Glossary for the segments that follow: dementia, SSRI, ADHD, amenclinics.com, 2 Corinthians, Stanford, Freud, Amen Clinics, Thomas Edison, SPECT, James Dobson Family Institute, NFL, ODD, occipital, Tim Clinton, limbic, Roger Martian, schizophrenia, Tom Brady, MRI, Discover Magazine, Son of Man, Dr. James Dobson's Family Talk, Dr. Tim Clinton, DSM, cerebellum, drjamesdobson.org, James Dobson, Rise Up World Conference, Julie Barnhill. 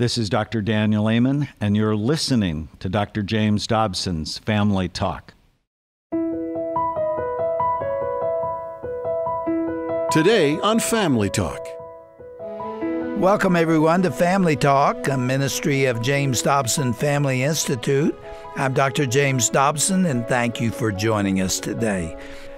This is Dr. Daniel Amen, and you're listening to Dr. James Dobson's Family Talk. Today on Family Talk. Welcome, everyone, to Family Talk, a ministry of James Dobson Family Institute. I'm Dr. James Dobson, and thank you for joining us today.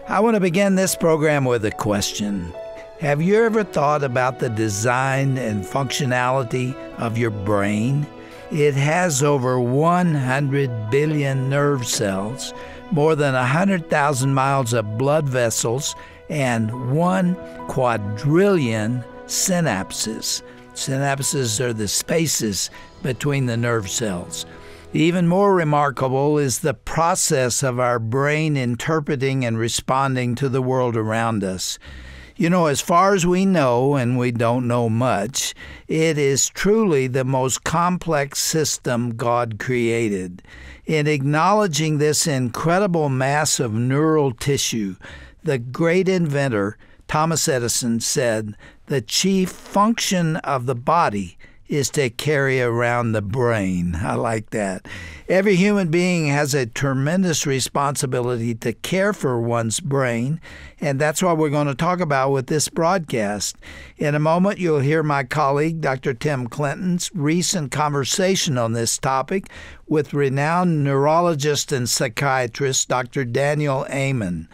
I want to begin this program with a question. Have you ever thought about the design and functionality of your brain? It has over 100 billion nerve cells, more than 100,000 miles of blood vessels, and 1 quadrillion synapses. Synapses are the spaces between the nerve cells. Even more remarkable is the process of our brain interpreting and responding to the world around us. You know, as far as we know, and we don't know much, it is truly the most complex system God created. In acknowledging this incredible mass of neural tissue, the great inventor, Thomas Edison, said, "The chief function of the body is to carry around the brain." I like that. Every human being has a tremendous responsibility to care for one's brain, and that's what we're going to talk about with this broadcast. In a moment, you'll hear my colleague, Dr. Tim Clinton's recent conversation on this topic with renowned neurologist and psychiatrist, Dr. Daniel Amen.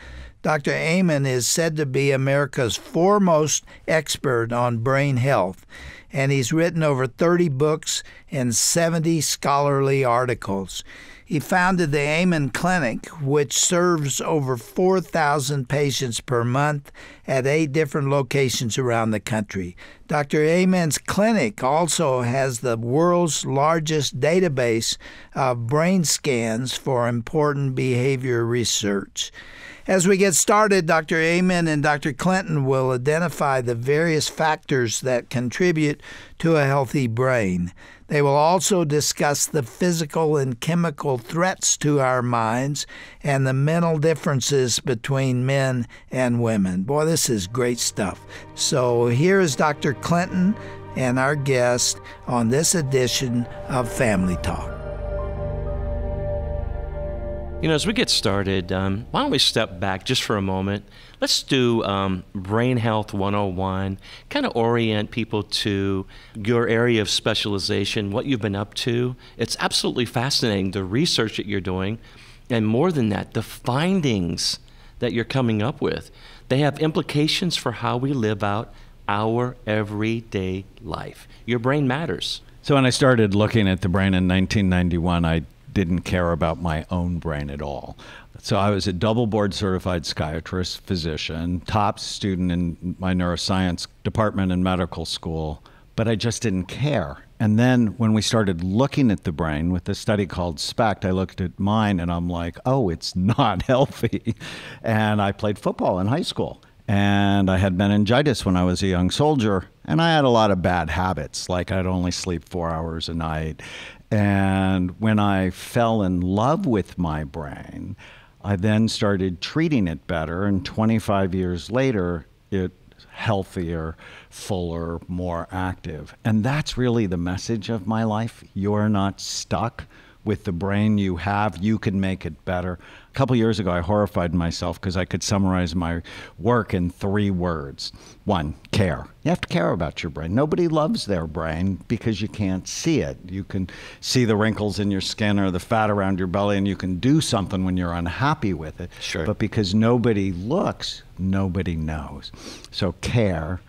Dr. Amen is said to be America's foremost expert on brain health, and he's written over 30 books and 70 scholarly articles. He founded the Amen Clinic, which serves over 4,000 patients per month at 8 different locations around the country. Dr. Amen's clinic also has the world's largest database of brain scans for important behavior research. As we get started, Dr. Amen and Dr. Clinton will identify the various factors that contribute to a healthy brain. They will also discuss the physical and chemical threats to our minds and the mental differences between men and women. Boy, this is great stuff. So here is Dr. Clinton and our guest on this edition of Family Talk. You know, as we get started, why don't we step back just for a moment? Let's do Brain Health 101, kind of orient people to your area of specialization, what you've been up to. It's absolutely fascinating, the research that you're doing, and more than that, the findings that you're coming up with. They have implications for how we live out our everyday life. Your brain matters. So when I started looking at the brain in 1991, I didn't care about my own brain at all. So I was a double board certified psychiatrist, physician, top student in my neuroscience department in medical school, but I just didn't care. And then when we started looking at the brain with a study called SPECT, I looked at mine and I'm like, oh, it's not healthy. And I played football in high school. And I had meningitis when I was a young soldier. And I had a lot of bad habits, like I'd only sleep 4 hours a night. And when I fell in love with my brain, I then started treating it better. And 25 years later, it's healthier, fuller, more active. And that's really the message of my life. You're not stuck with the brain you have. You can make it better. A couple years ago, I horrified myself because I could summarize my work in 3 words. 1, care. You have to care about your brain. Nobody loves their brain because you can't see it. You can see the wrinkles in your skin or the fat around your belly, and you can do something when you're unhappy with it. Sure. But because nobody looks, nobody knows. So care,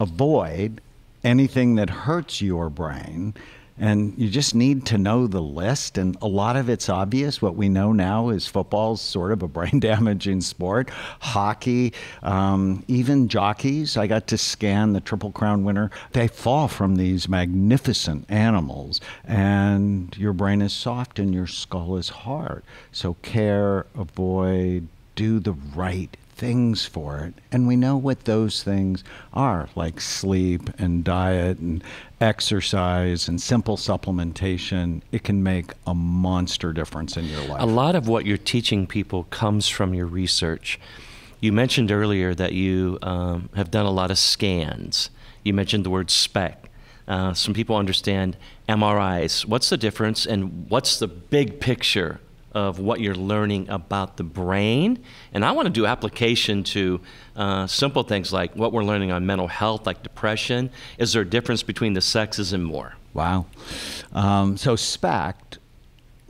avoid anything that hurts your brain. And you just need to know the list, and a lot of it's obvious. What we know now is football's sort of a brain-damaging sport, hockey, even jockeys. I got to scan the Triple Crown winner. They fall from these magnificent animals, and your brain is soft and your skull is hard. So care, avoid, do the right things for it. And we know what those things are, like sleep and diet and exercise and simple supplementation. It can make a monster difference in your life. A lot of what you're teaching people comes from your research. You mentioned earlier that you have done a lot of scans. You mentioned the word SPECT. Some people understand MRIs. What's the difference, and what's the big picture of what you're learning about the brain? And I want to do application to simple things like what we're learning on mental health, like depression. Is there a difference between the sexes and more? Wow. So SPECT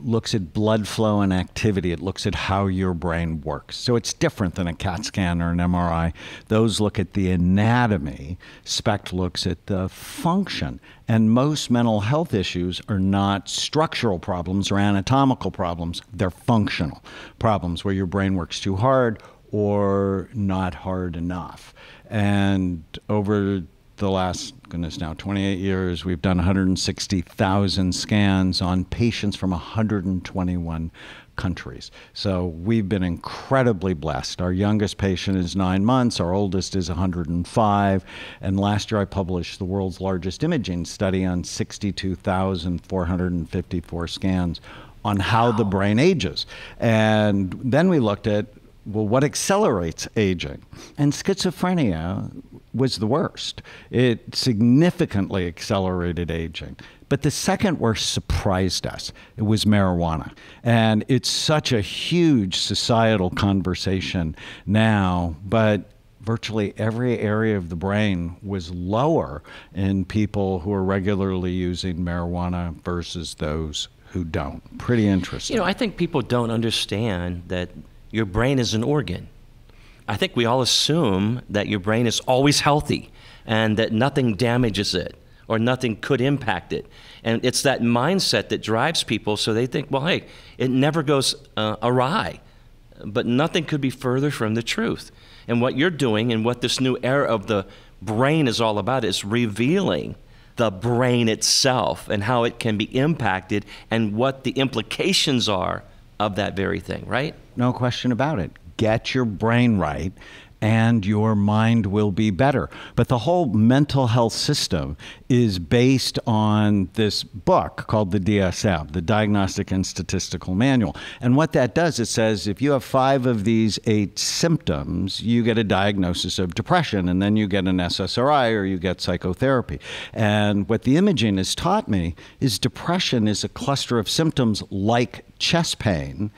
looks at blood flow and activity. It looks at how your brain works. So it's different than a CAT scan or an MRI. Those look at the anatomy. SPECT looks at the function. And most mental health issues are not structural problems or anatomical problems. They're functional problems where your brain works too hard or not hard enough. And over the last, goodness, now 28 years, we've done 160,000 scans on patients from 121 countries. So we've been incredibly blessed. Our youngest patient is 9 months, our oldest is 105, and last year I published the world's largest imaging study on 62,454 scans on how the brain ages. And then we looked at, well, what accelerates aging? And schizophrenia was the worst. It significantly accelerated aging. But the second worst surprised us. It was marijuana. And it's such a huge societal conversation now, but virtually every area of the brain was lower in people who are regularly using marijuana versus those who don't. Pretty interesting. You know, I think people don't understand that your brain is an organ. I think we all assume that your brain is always healthy and that nothing damages it or nothing could impact it. And it's that mindset that drives people, so they think, well, hey, it never goes awry. But nothing could be further from the truth. And what you're doing and what this new era of the brain is all about is revealing the brain itself and how it can be impacted and what the implications are of that very thing, right? No question about it. Get your brain right and your mind will be better. But the whole mental health system is based on this book called the DSM, the Diagnostic and Statistical Manual. And what that does, it says if you have 5 of these 8 symptoms, you get a diagnosis of depression, and then you get an SSRI or you get psychotherapy. And what the imaging has taught me is depression is a cluster of symptoms like chest pain.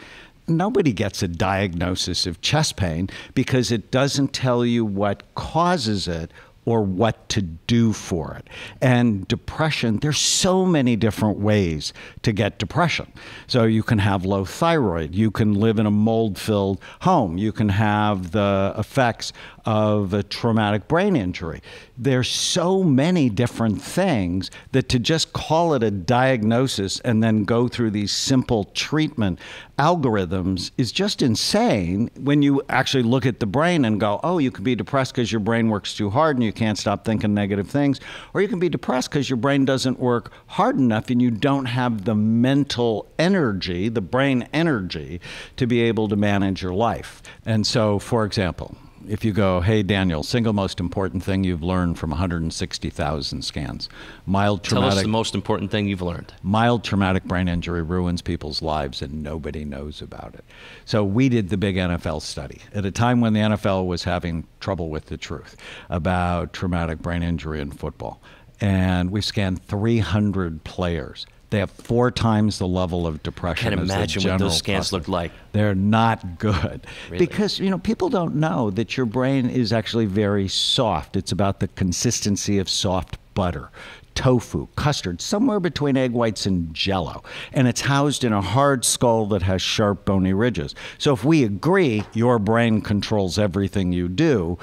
Nobody gets a diagnosis of chest pain because it doesn't tell you what causes it or what to do for it. And depression, there's so many different ways to get depression. So you can have low thyroid, you can live in a mold-filled home, you can have the effects of a traumatic brain injury. There's so many different things that to just call it a diagnosis and then go through these simple treatment algorithms is just insane when you actually look at the brain and go, oh, you could be depressed because your brain works too hard and you can't stop thinking negative things, or you can be depressed because your brain doesn't work hard enough and you don't have the mental energy, the brain energy, to be able to manage your life. And so, for example, if you go, hey, Daniel, single most important thing you've learned from 160,000 scans. Mild traumatic. Tell us the most important thing you've learned. Mild traumatic brain injury ruins people's lives and nobody knows about it. So we did the big NFL study at a time when the NFL was having trouble with the truth about traumatic brain injury in football. And we scanned 300 players. They have 4 times the level of depression. I can imagine what those scans looked like. They're not good. Really? Because, you know, people don't know that your brain is actually very soft. It's about the consistency of soft butter, tofu, custard, somewhere between egg whites and Jell-O. And it's housed in a hard skull that has sharp bony ridges. So if we agree, your brain controls everything you do.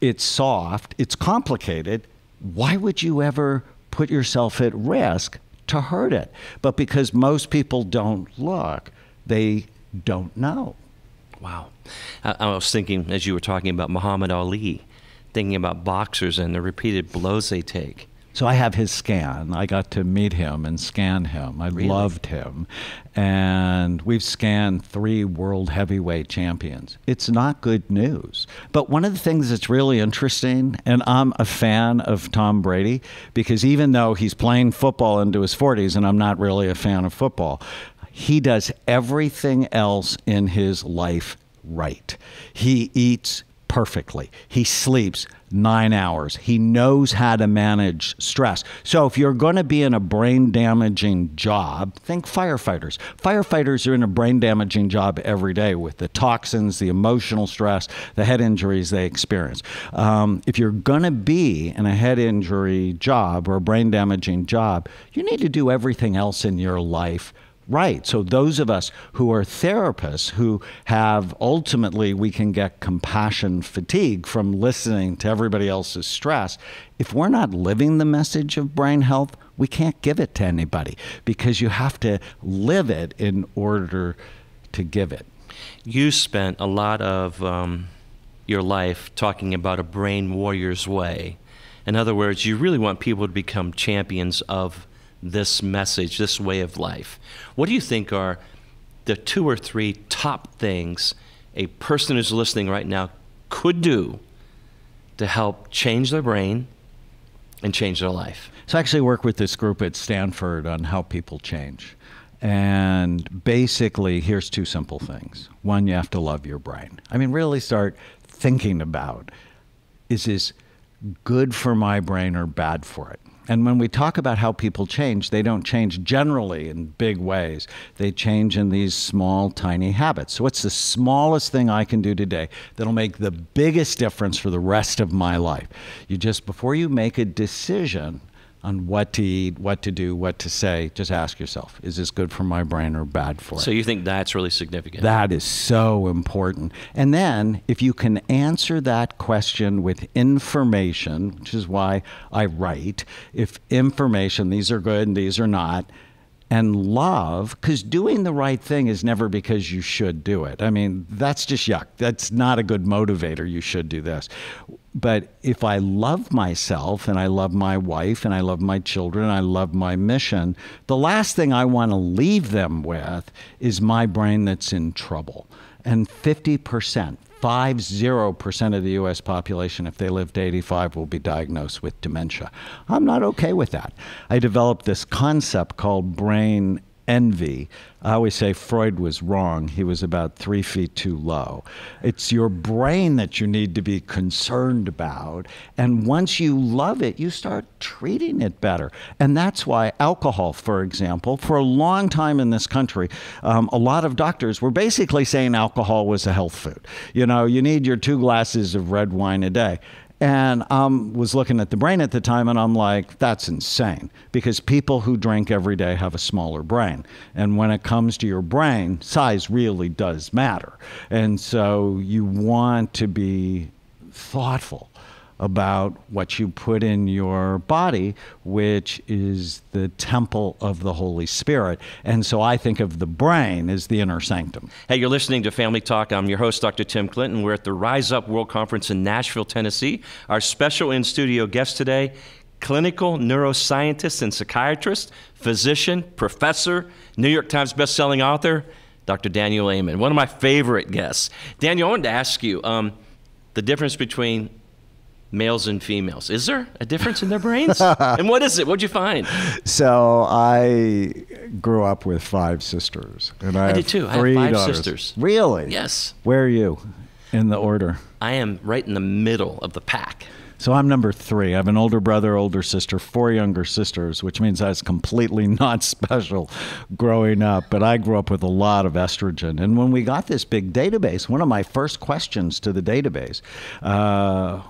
It's soft. It's complicated. Why would you ever put yourself at risk to hurt it? But because most people don't look, they don't know. Wow. I was thinking, as you were talking about Muhammad Ali, thinking about boxers and the repeated blows they take. So I have his scan. I got to meet him and scan him. I really loved him. And we've scanned 3 world heavyweight champions. It's not good news. But one of the things that's really interesting, and I'm a fan of Tom Brady, because even though he's playing football into his 40s, and I'm not really a fan of football, he does everything else in his life right. He eats perfectly. He sleeps 9 hours. He knows how to manage stress. So if you're going to be in a brain damaging job, think firefighters. Firefighters are in a brain damaging job every day with the toxins, the emotional stress, the head injuries they experience. If you're going to be in a head injury job or a brain damaging job, you need to do everything else in your life right. So those of us who are therapists, who have ultimately, we can get compassion fatigue from listening to everybody else's stress. If we're not living the message of brain health, we can't give it to anybody, because you have to live it in order to give it. You spent a lot of your life talking about a brain warrior's way. In other words, you really want people to become champions of this message, this way of life. What do you think are the 2 or 3 top things a person who's listening right now could do to help change their brain and change their life? So I actually work with this group at Stanford on how people change. And basically, here's 2 simple things. 1, you have to love your brain. I mean, really start thinking about, is this good for my brain or bad for it? And when we talk about how people change, they don't change generally in big ways. They change in these small, tiny habits. So what's the smallest thing I can do today that'll make the biggest difference for the rest of my life? You just, before you make a decision on what to eat, what to do, what to say, just ask yourself, is this good for my brain or bad for it? So you think that's really significant? That is so important. And then if you can answer that question with information, which is why I write, if information, these are good and these are not, and love, because doing the right thing is never because you should do it. I mean, that's just yuck. That's not a good motivator. You should do this. But if I love myself and I love my wife and I love my children, and I love my mission, the last thing I want to leave them with is my brain that's in trouble. And 50%, 50% of the U.S. population, if they live to 85, will be diagnosed with dementia. I'm not okay with that. I developed this concept called brain envy. I always say Freud was wrong. He was about 3 feet too low. It's your brain that you need to be concerned about. And once you love it, you start treating it better. And that's why alcohol, for example, for a long time in this country, a lot of doctors were basically saying alcohol was a health food. You know, you need your 2 glasses of red wine a day. And I was looking at the brain at the time, and I'm like, that's insane, because people who drink every day have a smaller brain. And when it comes to your brain, size really does matter. And so you want to be thoughtful about what you put in your body, which is the temple of the Holy Spirit. And so I think of the brain as the inner sanctum. Hey, you're listening to Family Talk. I'm your host, Dr. Tim Clinton. We're at the Rise Up World Conference in Nashville, Tennessee. Our special in-studio guest today, clinical neuroscientist and psychiatrist, physician, professor, New York Times bestselling author, Dr. Daniel Amen, one of my favorite guests. Daniel, I wanted to ask you the difference between males and females. Is there a difference in their brains? And what is it? What'd you find? So I grew up with 5 sisters. And I did too. I have 5 daughters. Sisters. Really? Yes. Where are you in the order? I am right in the middle of the pack. So I'm number 3. I have an older brother, older sister, 4 younger sisters, which means I was completely not special growing up. But I grew up with a lot of estrogen. And when we got this big database, one of my first questions to the database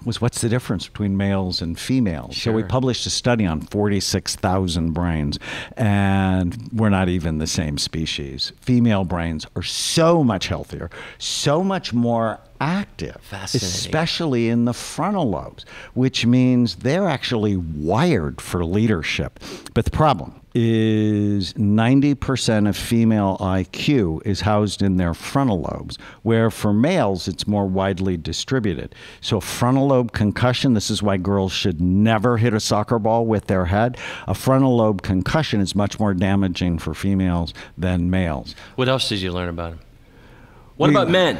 was, what's the difference between males and females? Sure. So we published a study on 46,000 brains, and we're not even the same species. Female brains are so much healthier, so much more active, especially in the frontal lobes, which means they're actually wired for leadership. But the problem is 90% of female IQ is housed in their frontal lobes, where for males, it's more widely distributed. So frontal lobe concussion, this is why girls should never hit a soccer ball with their head. A frontal lobe concussion is much more damaging for females than males. What else did you learn about them? What about men?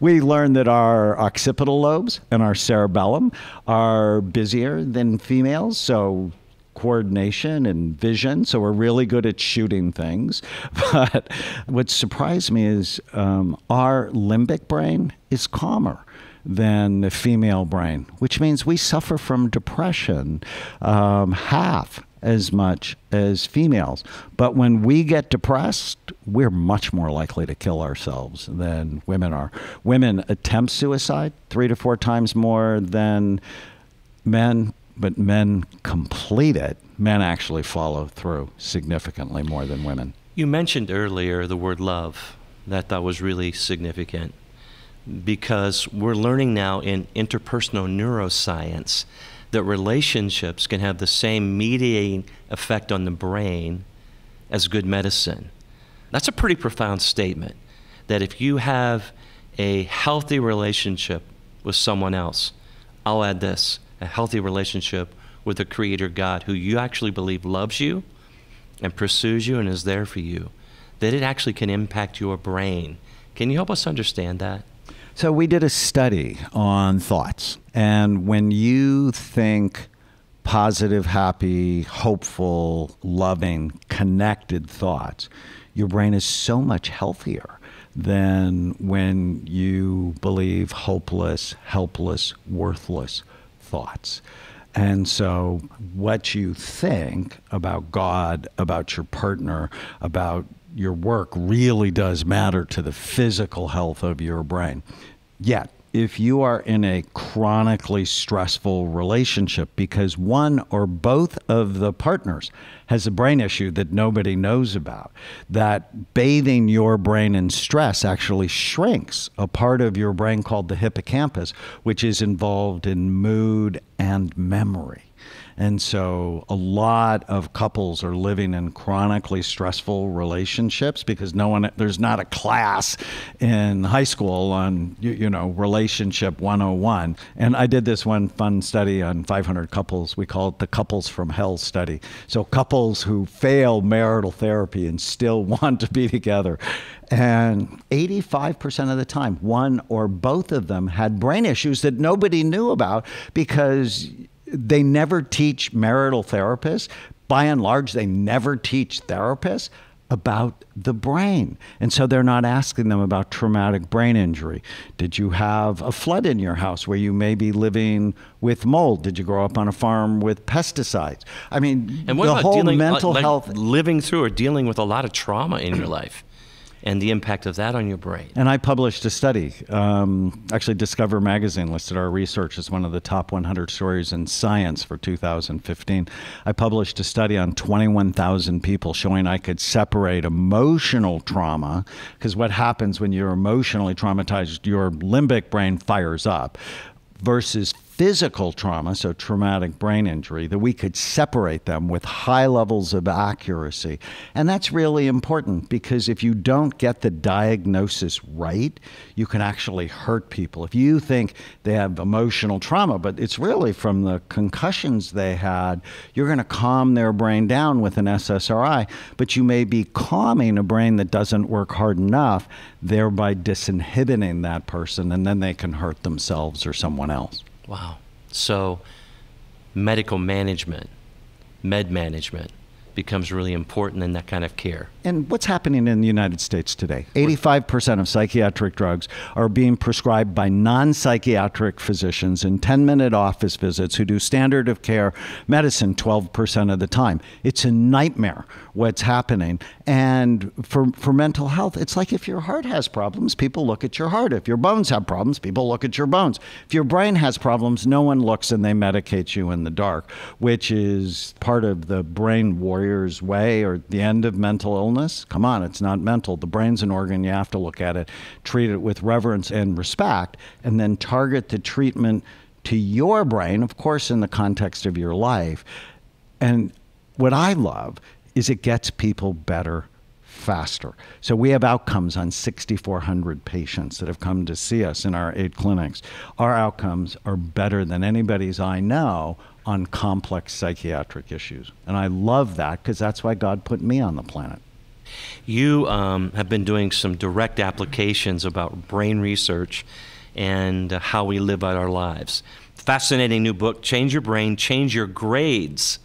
We learned that our occipital lobes and our cerebellum are busier than females, so coordination and vision, so we're really good at shooting things. But what surprised me is our limbic brain is calmer. than the female brain, which means we suffer from depression half as much as females. But when we get depressed, we're much more likely to kill ourselves than women are. Women attempt suicide 3 to 4 times more than men, but men complete it. Men actually follow through significantly more than women. You mentioned earlier the word love. That I thought was really significant, because we're learning now in interpersonal neuroscience that relationships can have the same mediating effect on the brain as good medicine. That's a pretty profound statement, that if you have a healthy relationship with someone else, I'll add this, a healthy relationship with the Creator God, who you actually believe loves you and pursues you and is there for you, that it actually can impact your brain. Can you help us understand that? So we did a study on thoughts. And when you think positive, happy, hopeful, loving, connected thoughts, your brain is so much healthier than when you believe hopeless, helpless, worthless thoughts. And so what you think about God, about your partner, about your work really does matter to the physical health of your brain. Yet, if you are in a chronically stressful relationship because one or both of the partners has a brain issue that nobody knows about, that bathing your brain in stress actually shrinks a part of your brain called the hippocampus, which is involved in mood and memory. And so a lot of couples are living in chronically stressful relationships because no one, there's not a class in high school on, you know, relationship 101. And I did this one fun study on 500 couples. We call it the Couples from Hell study. So couples who fail marital therapy and still want to be together. And 85% of the time, one or both of them had brain issues that nobody knew about because they never teach marital therapists. By and large, they never teach therapists about the brain. And so they're not asking them about traumatic brain injury. Did you have a flood in your house where you may be living with mold? Did you grow up on a farm with pesticides? I mean, and what the about whole dealing, mental like health. Living through or dealing with a lot of trauma in your life, and the impact of that on your brain. And I published a study. Actually, Discover Magazine listed our research as one of the top 100 stories in science for 2015. I published a study on 21,000 people showing I could separate emotional trauma, because what happens when you're emotionally traumatized, your limbic brain fires up, versus physical trauma, so traumatic brain injury, that we could separate them with high levels of accuracy. And that's really important, because if you don't get the diagnosis right, you can actually hurt people. If you think they have emotional trauma, but it's really from the concussions they had, you're going to calm their brain down with an SSRI, but you may be calming a brain that doesn't work hard enough, thereby disinhibiting that person, and then they can hurt themselves or someone else. Wow. So medical management, med management becomes really important in that kind of care. And what's happening in the United States today? 85% of psychiatric drugs are being prescribed by non-psychiatric physicians in 10-minute office visits who do standard of care medicine 12% of the time. It's a nightmare what's happening. And for mental health, it's like if your heart has problems, people look at your heart. If your bones have problems, people look at your bones. If your brain has problems, no one looks and they medicate you in the dark, which is part of the brain war way or the end of mental illness. Come on, it's not mental. The brain's an organ. You have to look at it, treat it with reverence and respect, and then target the treatment to your brain, of course, in the context of your life. And what I love is it gets people better faster. So we have outcomes on 6,400 patients that have come to see us in our 8 clinics. Our outcomes are better than anybody's I know on complex psychiatric issues. And I love that, because that's why God put me on the planet. You have been doing some direct applications about brain research and how we live out our lives. Fascinating new book, Change Your Brain, Change Your Grades.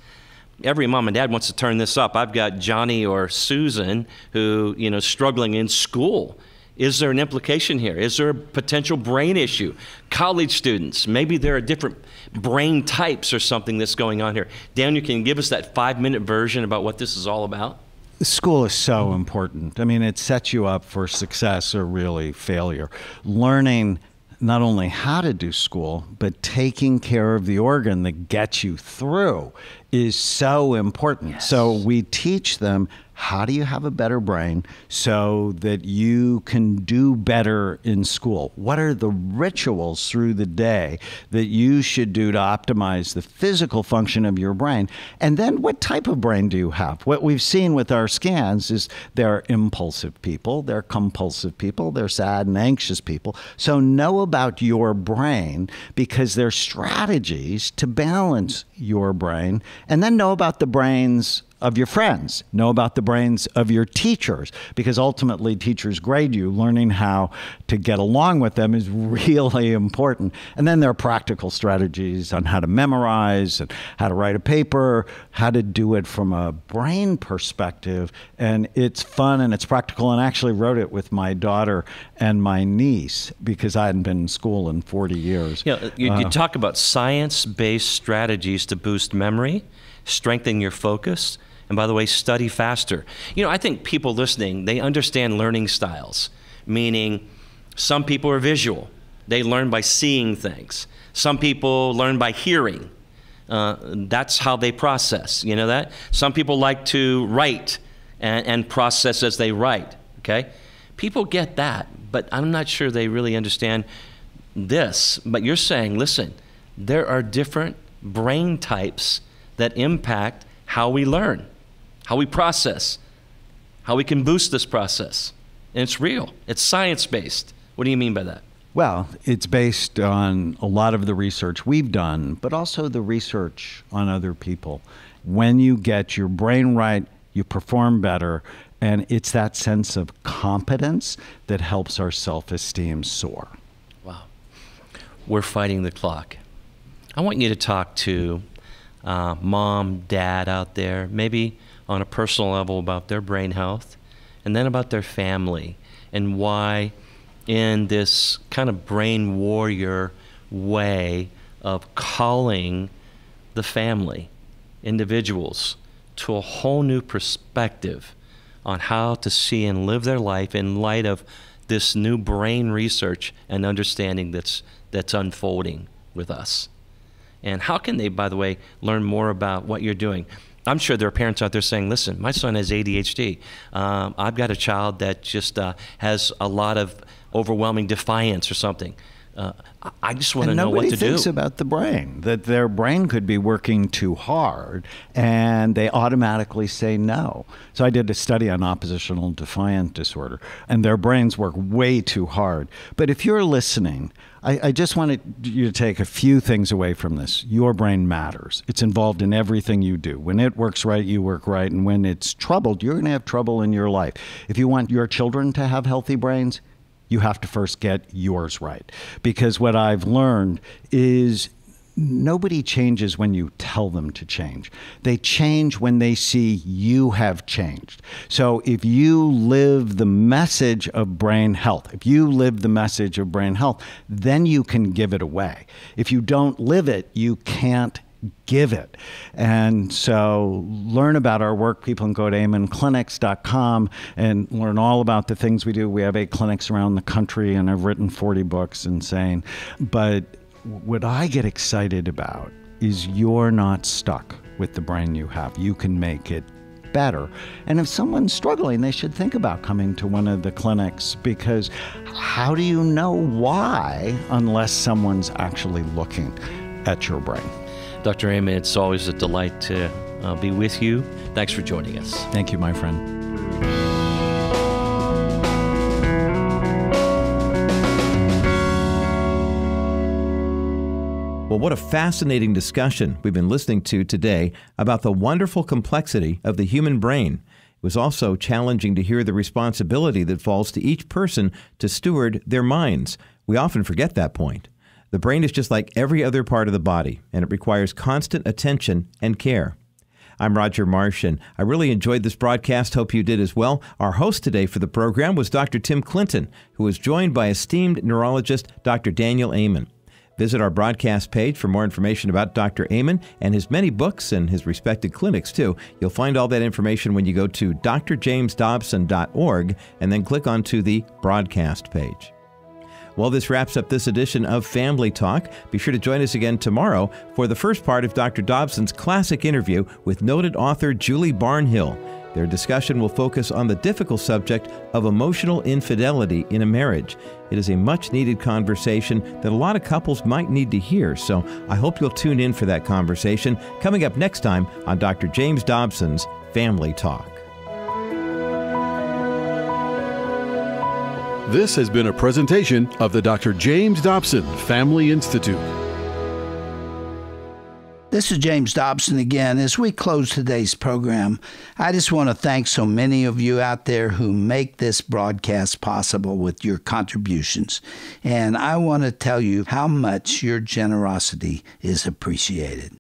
Every mom and dad wants to turn this up. I've got Johnny or Susan who, you know, struggling in school. Is there an implication here? Is there a potential brain issue? College students, maybe there are different brain types or something that's going on here. Daniel, can you give us that 5-minute version about what this is all about? School is so important. I mean, it sets you up for success or really failure. Learning not only how to do school, but taking care of the organ that gets you through is so important. Yes. So we teach them, how do you have a better brain so that you can do better in school? What are the rituals through the day that you should do to optimize the physical function of your brain? And then what type of brain do you have? What we've seen with our scans is there are impulsive people, there are compulsive people, there are sad and anxious people. So know about your brain, because there are strategies to balance your brain, and then know about the brains of your friends, know about the brains of your teachers, because ultimately teachers grade you. Learning how to get along with them is really important. And then there are practical strategies on how to memorize and how to write a paper, how to do it from a brain perspective. And it's fun and it's practical. And I actually wrote it with my daughter and my niece, because I hadn't been in school in 40 years. Yeah, you talk about science-based strategies to boost memory, strengthen your focus, and by the way, study faster. You know, I think people listening, they understand learning styles, meaning some people are visual. They learn by seeing things. Some people learn by hearing. That's how they process, you know that? Some people like to write and process as they write, okay? People get that, but I'm not sure they really understand this. But you're saying, listen, there are different brain types that impact how we learn, how we process, how we can boost this process. And it's real. It's science-based. What do you mean by that? Well, it's based on a lot of the research we've done, but also the research on other people. When you get your brain right, you perform better. And it's that sense of competence that helps our self-esteem soar. Wow. We're fighting the clock. I want you to talk to mom, dad out there, maybe on a personal level about their brain health, and then about their family and why in this kind of brain warrior way of calling the family, individuals, to a whole new perspective on how to see and live their life in light of this new brain research and understanding that's unfolding with us. And how can they, by the way, learn more about what you're doing? I'm sure there are parents out there saying, listen, my son has ADHD. I've got a child that just has a lot of overwhelming defiance or something. I just want to know what to do. Nobody thinks about the brain, that their brain could be working too hard, and they automatically say no. So I did a study on oppositional defiant disorder, and their brains work way too hard. But if you're listening, I just wanted you to take a few things away from this. Your brain matters. It's involved in everything you do. When it works right, you work right. And when it's troubled, you're going to have trouble in your life. If you want your children to have healthy brains, you have to first get yours right. Because what I've learned is nobody changes when you tell them to change. They change when they see you have changed. So if you live the message of brain health, if you live the message of brain health, then you can give it away. If you don't live it, you can't give it. And so learn about our work. People can go to amenclinics.com and learn all about the things we do. We have 8 clinics around the country, and I've written 40 books, insane. But what I get excited about is you're not stuck with the brain you have. You can make it better. And if someone's struggling, they should think about coming to one of the clinics, because how do you know why unless someone's actually looking at your brain? Dr. Amen, it's always a delight to be with you. Thanks for joining us. Thank you, my friend. Well, what a fascinating discussion we've been listening to today about the wonderful complexity of the human brain. It was also challenging to hear the responsibility that falls to each person to steward their minds. We often forget that point. The brain is just like every other part of the body, and it requires constant attention and care. I'm Roger Martian. I really enjoyed this broadcast. Hope you did as well. Our host today for the program was Dr. Tim Clinton, who was joined by esteemed neurologist Dr. Daniel Amen. Visit our broadcast page for more information about Dr. Amen and his many books and his respected clinics, too. You'll find all that information when you go to drjamesdobson.org and then click onto the broadcast page. Well, this wraps up this edition of Family Talk. Be sure to join us again tomorrow for the first part of Dr. Dobson's classic interview with noted author Julie Barnhill. Their discussion will focus on the difficult subject of emotional infidelity in a marriage. It is a much-needed conversation that a lot of couples might need to hear, so I hope you'll tune in for that conversation coming up next time on Dr. James Dobson's Family Talk. This has been a presentation of the Dr. James Dobson Family Institute. This is James Dobson again. As we close today's program, I just want to thank so many of you out there who make this broadcast possible with your contributions. And I want to tell you how much your generosity is appreciated.